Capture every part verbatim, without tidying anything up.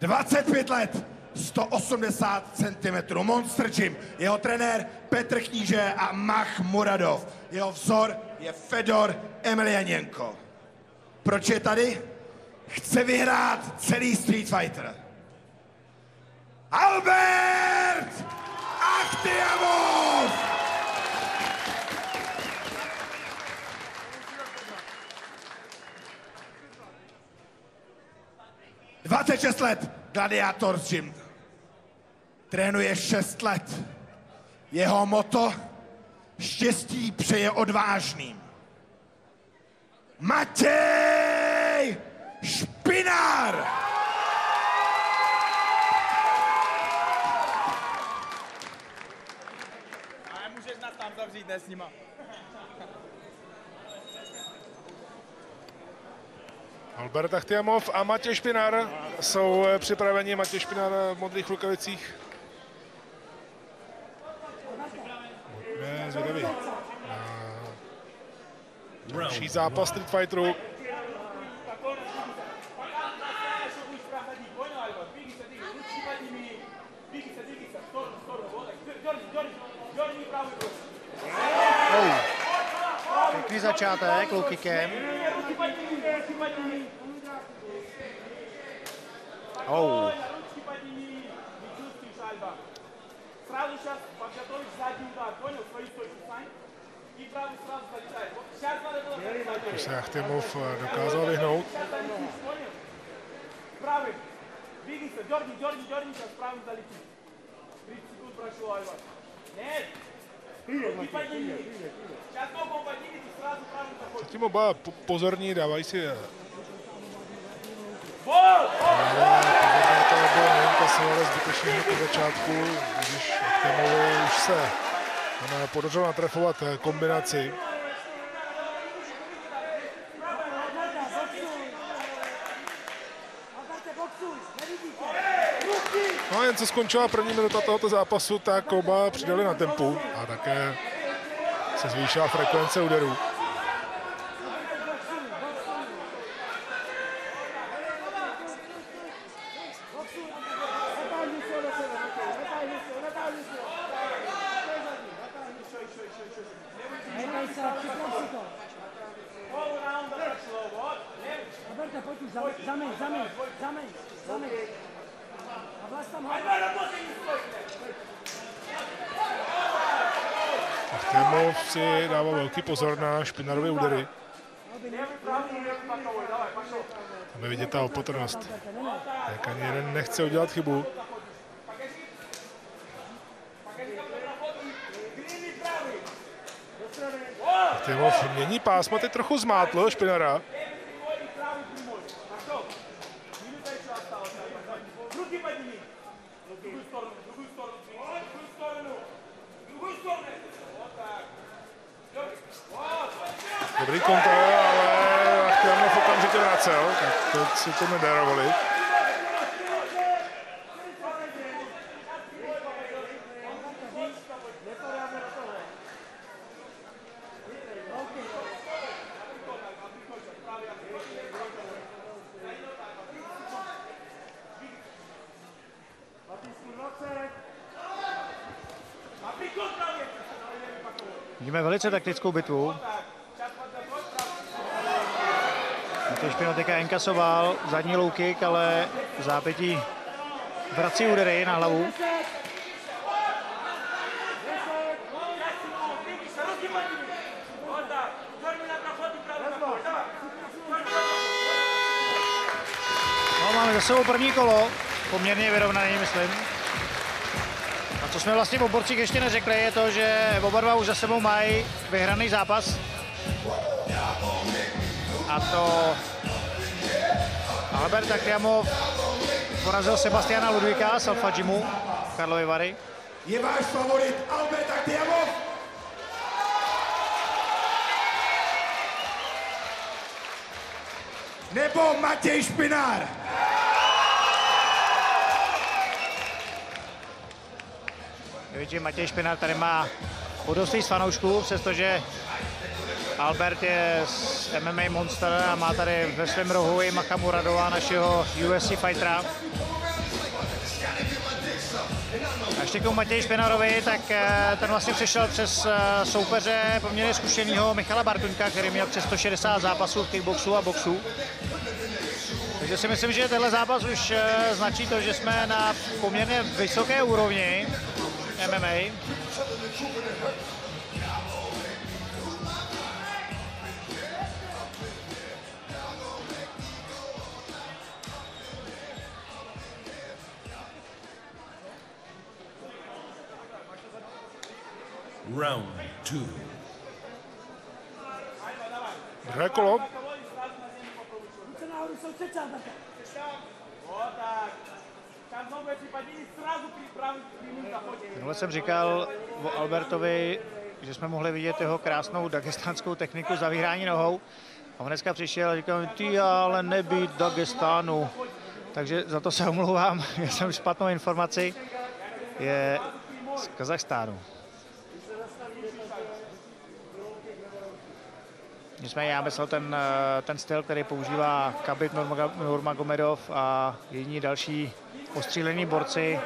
dvacet pět let, sto osmdesát centimetrů, Monster Gym, jeho trenér Petr Kníže a Mach Muradov. Jeho vzor je Fedor Emelianenko. Proč je tady? Chce vyhrát celý Street Fighter. Albert Akhtyamov! dvacet šest let, Gladiator's Gym. Trénuje šest let. Jeho motto: štěstí přeje odvážným. Matěj Špinár! A můžeš nás tam zavřít, ne s nima. Albert Akhtyamov a Matěj Špinár jsou připraveni. Matěj Špinár v modrých rukavicích. Zvědavý. Další zápas Street Fighteru. Pěkný začátek, lukikem. Oh. Když se Akhtyamov dokázal vyhnout. Zatím oba pozorní, dávají si... Kasovala zbytečně hned od začátku, když Akhtyamov už se podařilo natrefovat kombinaci. No a jen co skončila první minuta tohoto zápasu, tak oba přidali na tempu a také se zvýšila frekvence úderů. Akhtyamov si dával velký pozor na Špinárové údery. Tam je vidět ta opatrnost. Tak ani jeden nechce udělat chybu. Akhtyamov mění pásma, teď trochu zmátl Špinára. Dobrý kontrol, ale Akhtyamov okamžitě vracel, tak teď si to nedarovali. Vidíme velice taktickou bitvu. Matěj Špinár teďka inkasoval zadní low kick, ale v zápětí vrací údery na hlavu. No, máme za sebou první kolo, poměrně vyrovnaný, myslím. A co jsme vlastně o borcích ještě neřekli, je to, že oba dva už za sebou mají vyhraný zápas. A to Albert Akhtyamov porazil Sebastiana Ludwika z Alfa Gymu Karlovy Vary. Je váš favorit Albert Akhtyamov? Nebo Matěj Špinár? Vidíte, Matěj Špinár tady má podostří z fanoušků, přestože Albert je z M M A Monster a má tady ve svém rohu i Macha Muradova, našeho U F C fightera. A ještě k Matěji Špinárovi, tak ten vlastně přišel přes soupeře poměrně zkušenýho Michala Bartuňka, který měl přes sto šedesát zápasů v kickboxu a boxu. Takže si myslím, že tenhle zápas už značí to, že jsme na poměrně vysoké úrovni M M A. Round two. Druhé kolo. Tenhle jsem říkal o Albertovi, že jsme mohli vidět jeho krásnou dagestánskou techniku zavírání nohou. A on dneska přišel a říkal, ty ale nebýt Dagestánu. Takže za to se omlouvám, já jsem špatnou informaci. Je z Kazachstánu. Nicméně já myslel ten, ten styl, který používá Khabib Nurmagomedov a jiní další ostřílení borci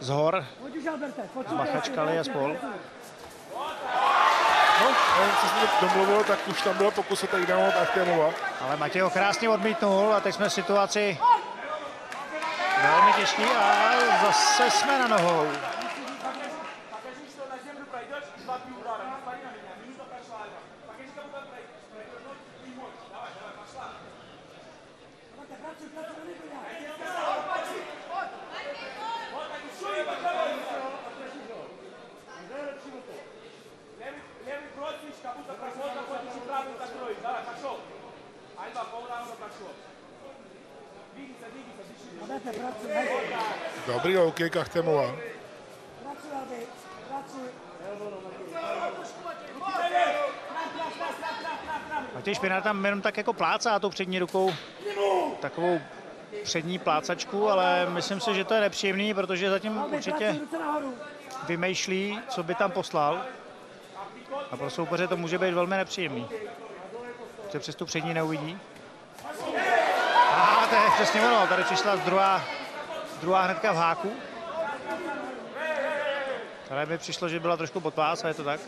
z hor, Machačkali a spol. No, nevím, co se to domluvilo, tak už tam bylo pokus o takedownu od Akhtyamova. Ale Matěj ho krásně odmítnul a teď jsme v situaci velmi těžký a zase jsme na nohou. Dobrý low kick Akhtyamova. Matěj Špinár tam jenom tak jako plácá tou přední rukou takovou přední plácačku, ale myslím si, že to je nepříjemný, protože zatím určitě vymýšlí, co by tam poslal. A pro soupeře to může být velmi nepříjemný. Protože přes tu přední neuvidí. A to je přesně ono, tady přišla druhá, druhá hnedka v háku. Tady mi přišlo, že byla trošku pod pás, a je to tak.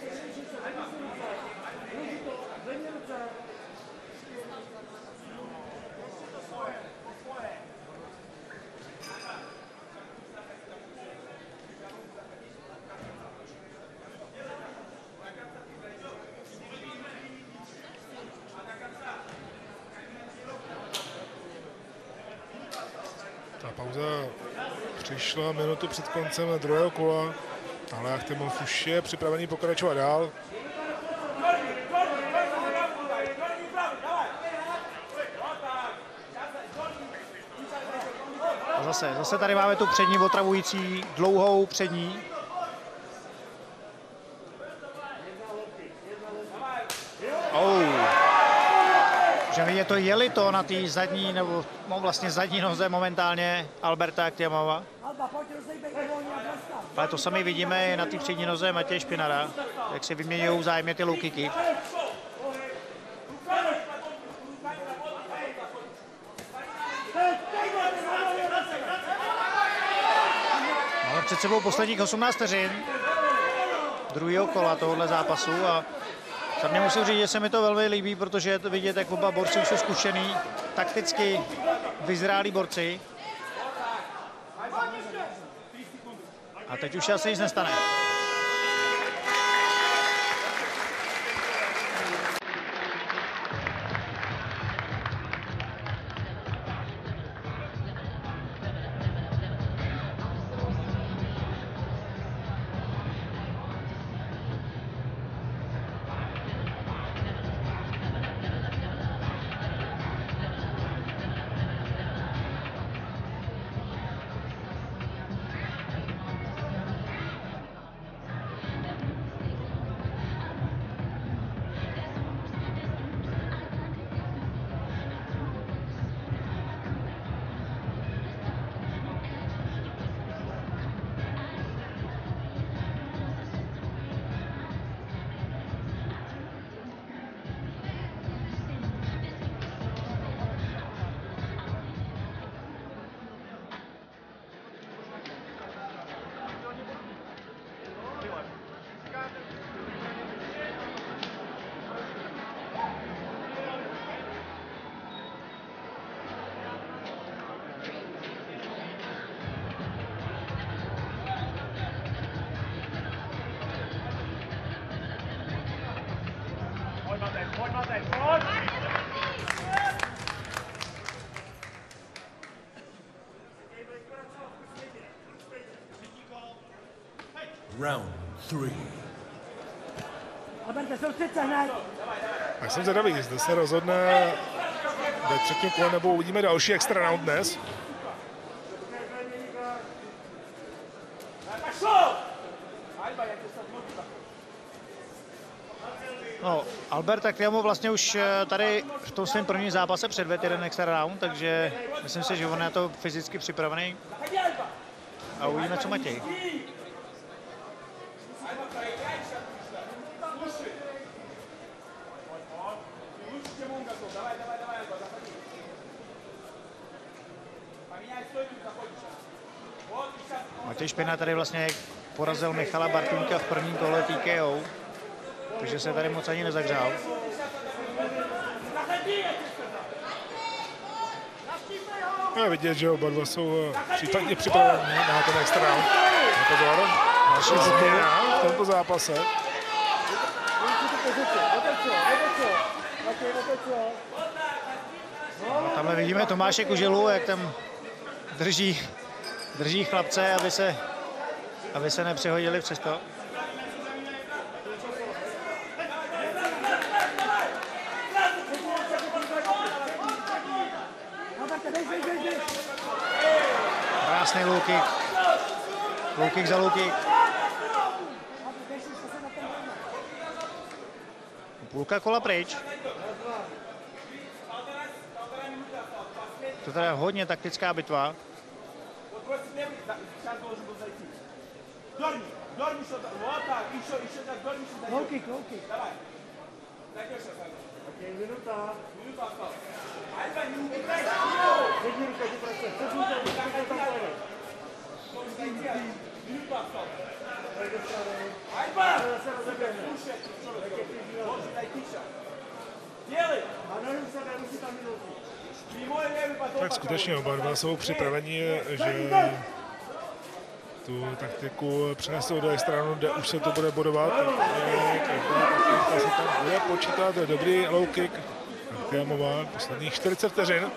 Přišla minutu před koncem druhého kola, ale Akhtyamov už je připravený pokračovat dál. A zase, zase tady máme tu přední otravující, dlouhou přední. Že je to jelito na té zadní, nebo no vlastně zadní noze momentálně Alberta Akhtyamova. Ale to sami vidíme i na té přední noze Matěje Špinara, jak si vyměňují vzájemně ty low kicky. Máme před sebou posledních osmnáct vteřin druhého kola tohohle zápasu a za mě musím říct, že se mi to velmi líbí, protože je to vidět, jak oba borci jsou zkušený, takticky vyzrálí borci. A teď už asi nic nestane. Round three. Alberte, soustřed se hned. Tak jsem zvědavý, zde se rozhodne ve třetím kole, nebo uvidíme další extra round dnes. No, Albert Akhtyamov vlastně už tady v tom svém prvním zápase předvedl jeden extra round, takže myslím si, že on je na to fyzicky připravený. A uvidíme, co Matěj. Matěj Špinár tady vlastně porazil Michala Bartuňka v prvním kole T K O, takže se tady moc ani nezahřál. Je vidět, že oba dva jsou případně připraveni na ten extra round. Další změna v tomto zápase. No, tamhle vidíme Tomáše Kužilu, jak tam drží, drží chlapce, aby se, aby se nepřehodili přes to. Krásný low kick. Low kick za low kick. Půlka kola pryč. To je hodně taktická bitva. Low kick, low kick. Tak skutečně oba dva jsou připraveni, že tu taktiku přenesou do stranu, kde už se to bude bodovat. Každá se tam bude počítat, dobrý low kick. Akhtyamova, posledních čtyřicet vteřin.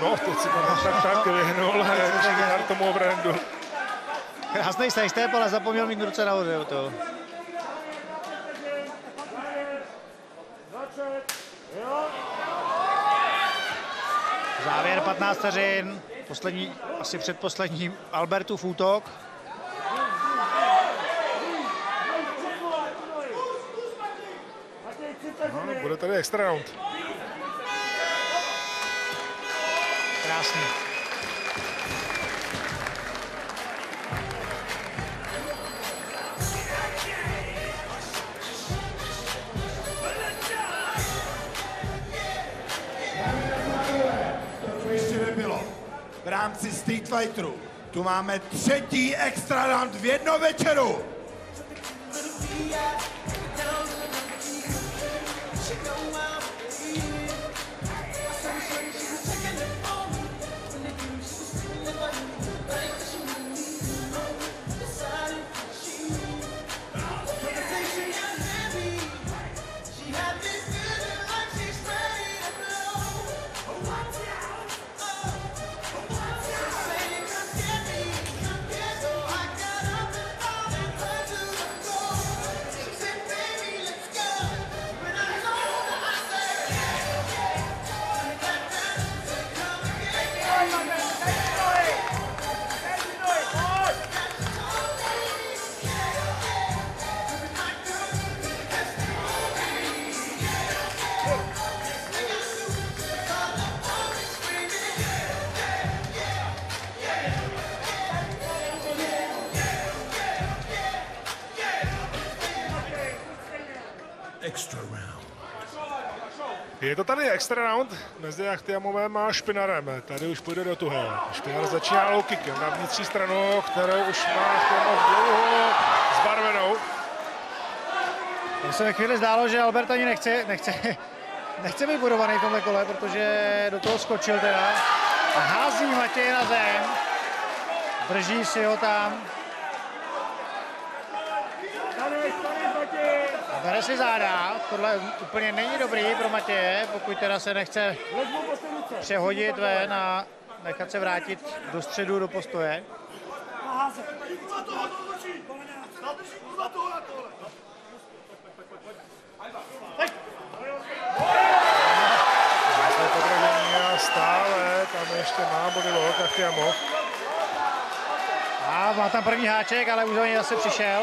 No, teď si tak, tak vyhnul, Špinár tomu obrandu. Krásný sejstep, ale zapomněl mít ruce nahoře o toho. Závěr patnáct vteřin, poslední, asi předposlední, Albertův útok. No, bude tady extra round. Krásný. V rámci Street Fighteru tu máme třetí extra round v jedno večeru. Je to tady extra round mezi Akhtyjamovem a Špinarem. Tady už půjde do tuhé. Špinár začíná low kickem na vnitřní stranu, kterou už má Akhtyjamov dlouho zbarvenou. Mně se ve chvíli zdálo, že Albert ani nechce, nechce, nechce být budovaný v tomhle kole, protože do toho skočil teda. A hází Matěj na zem. Drží si ho tam. Bere si záda, tohle úplně není dobrý pro Matěje, pokud teda se nechce přehodit ven a nechat se vrátit do středu, do postoje. A stále tam ještě má body lock Akhtyamov. A má tam první háček, ale už on zase přišel.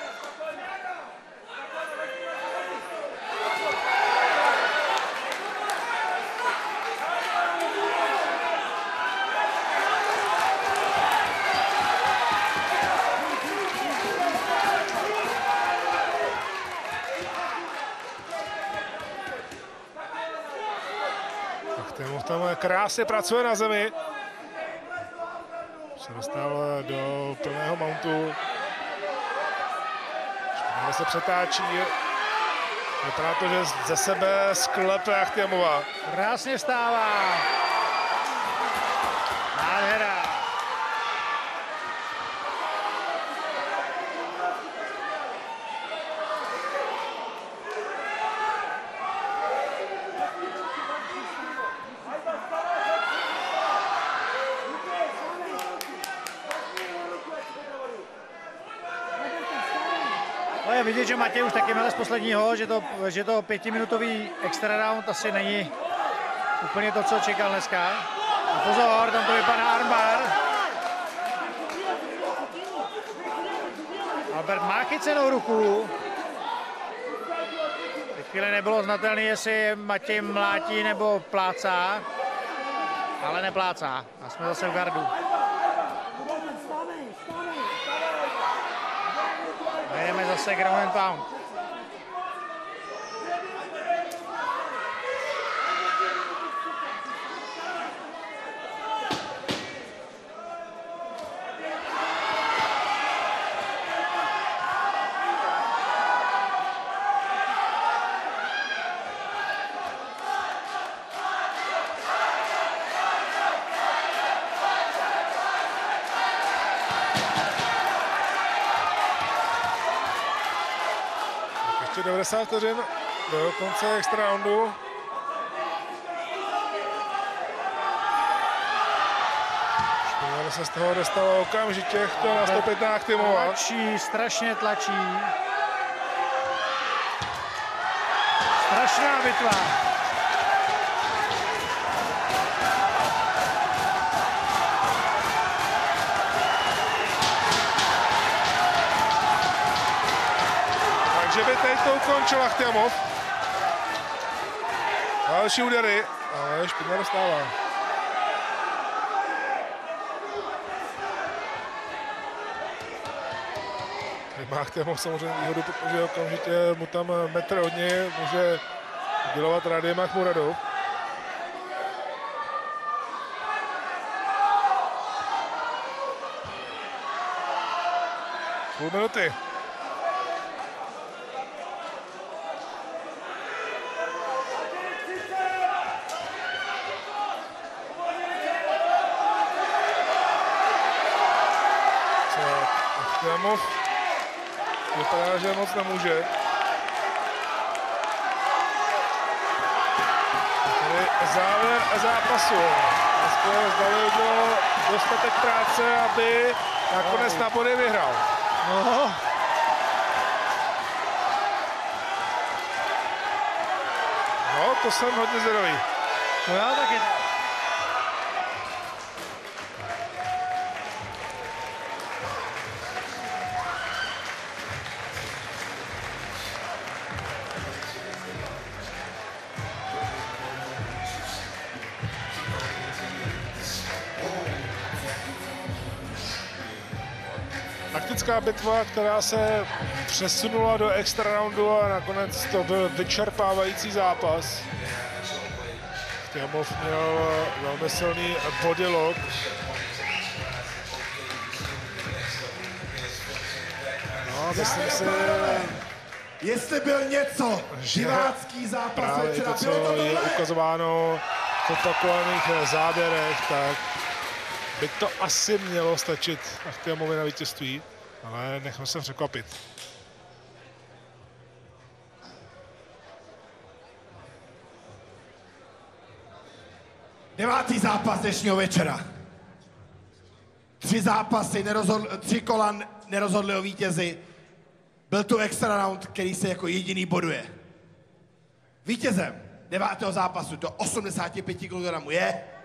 Krásně pracuje na zemi. Se dostal do plného mountu. Špinár se přetáčí. Vypadá to, že ze sebe sklepe Akhtyamova. Krásně vstává. Nádhera. Vidět, že Matěj už taky měl z posledního, že to, že to pětiminutový extra round asi není úplně to, co čekal dneska. A pozor, tam to vypadá armbar. Albert má chycenou ruku. Teď chvíli nebylo znatelné, jestli Matěj mlátí nebo plácá, ale neplácá. A jsme zase v gardu. Jdeme zase ground and pound. devadesát vteřin do konce extra roundu. Špinár se z toho dostalo okamžitě, chtěl nastoupit na Akhtyamova. Tlačí, strašně tlačí. Strašná bitva. Že by teď to ukončil Akhtyamov. Další údery, ale Špinár dostává. Tady má Akhtyamov samozřejmě výhodu, protože okamžitě mu tam metr od něj může udělovat rady Mach Muradov. Půl minuty. Akhtyamov vypadá, že moc nemůže. Tady závěr zápasu. Zdali bylo dostatek práce, aby nakonec na body vyhrál. No. No, to jsem hodně zvědavý. No já taky. Taktická bitva, která se přesunula do extra roundu a nakonec to byl vyčerpávající zápas. Akhtyamov měl velmi silný body lock. No, myslím si, jestli byl něco, divácký zápas večera, to, bylo to tohle? Je ukazováno v opakovaných záběrech, tak by to asi mělo stačit Akhtyjamovi na vítězství, ale nechme se překvapit. Devátý zápas dnešního večera. Tři zápasy, nerozhodl, tři kola nerozhodli o vítězi. Byl tu extra round, který se jako jediný boduje. Vítězem devátého zápasu do osmdesáti pěti kilogramů je...